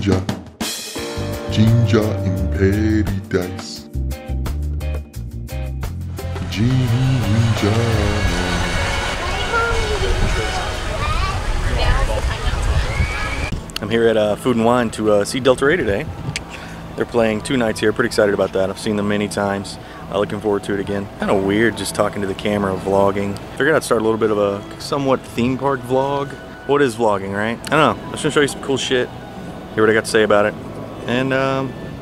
ginger, ginger in paradise, ginger. I'm here at Food and Wine to see Delta Rae today. They're playing two nights here. Pretty excited about that. I've seen them many times. Looking forward to it again. Kind of weird just talking to the camera, vlogging. Figured I'd start a little bit of a somewhat theme park vlog. What is vlogging, right? I don't know. I'm just gonna show you some cool shit, hear what I got to say about it, and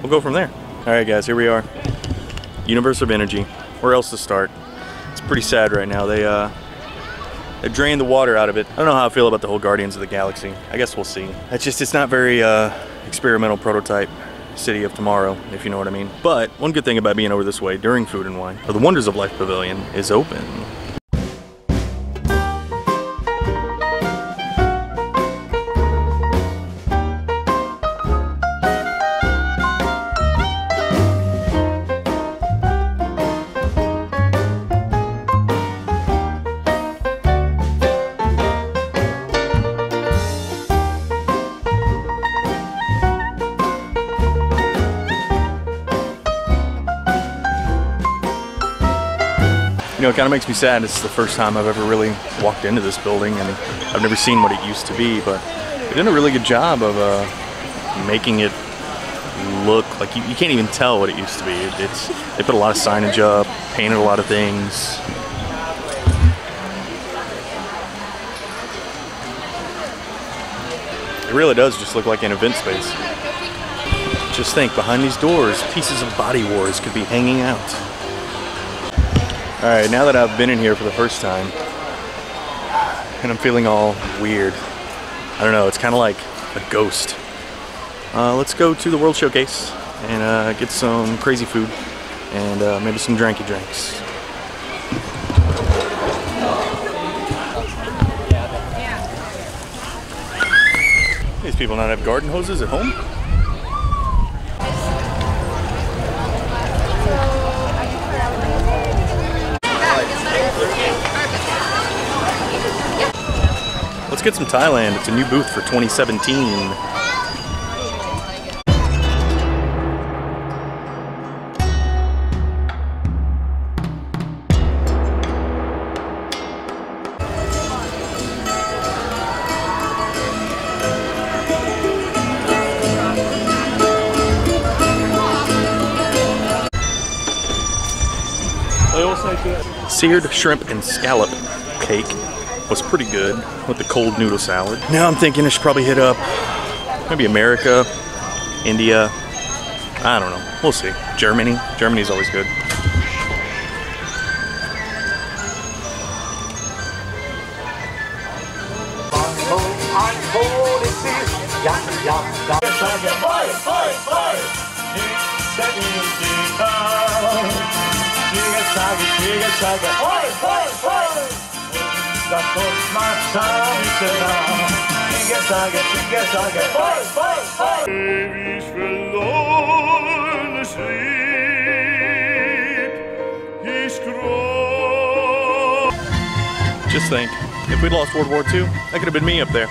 we'll go from there. Alright guys, here we are. Universe of Energy. Where else to start? It's pretty sad right now. They drained the water out of it. I don't know how I feel about the whole Guardians of the Galaxy. I guess we'll see. It's just, it's not very experimental prototype City of Tomorrow, if you know what I mean. But one good thing about being over this way during Food and Wine, the Wonders of Life Pavilion is open. You know, it kind of makes me sad. It's the first time I've ever really walked into this building, and I've never seen what it used to be, but they did a really good job of making it look like you can't even tell what it used to be. They put a lot of signage up, painted a lot of things. It really does just look like an event space. Just think, behind these doors, pieces of Body Wars could be hanging out. Alright, now that I've been in here for the first time, and I'm feeling all weird, I don't know, it's kind of like a ghost. Let's go to the World Showcase and get some crazy food and maybe some drinky drinks. These people not have garden hoses at home? Let's get some Thailand. It's a new booth for 2017. Seared shrimp and scallop cake was pretty good with the cold noodle salad. Now I'm thinking I should probably hit up maybe America, India, I don't know, we'll see. Germany, Germany's always good. Ewig verlorenes Lied, ich groß. Just think, if we'd lost World War II, that could have been me up there.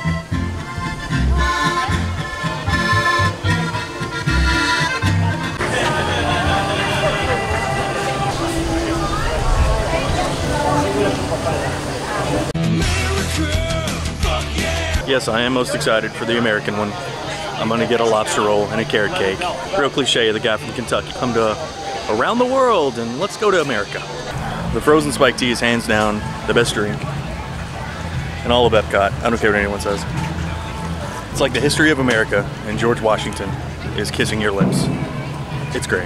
Yes, I am most excited for the American one. I'm gonna get a lobster roll and a carrot cake. Real cliche, the guy from Kentucky. Come to around the world and let's go to America. The frozen spiked tea is hands down the best drink in all of Epcot. I don't care what anyone says. It's like the history of America and George Washington is kissing your lips. It's great.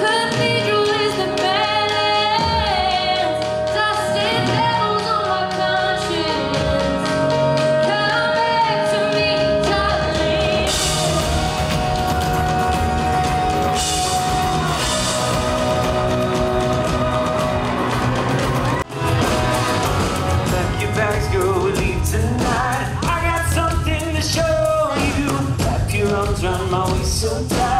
Could be I'm always so tired.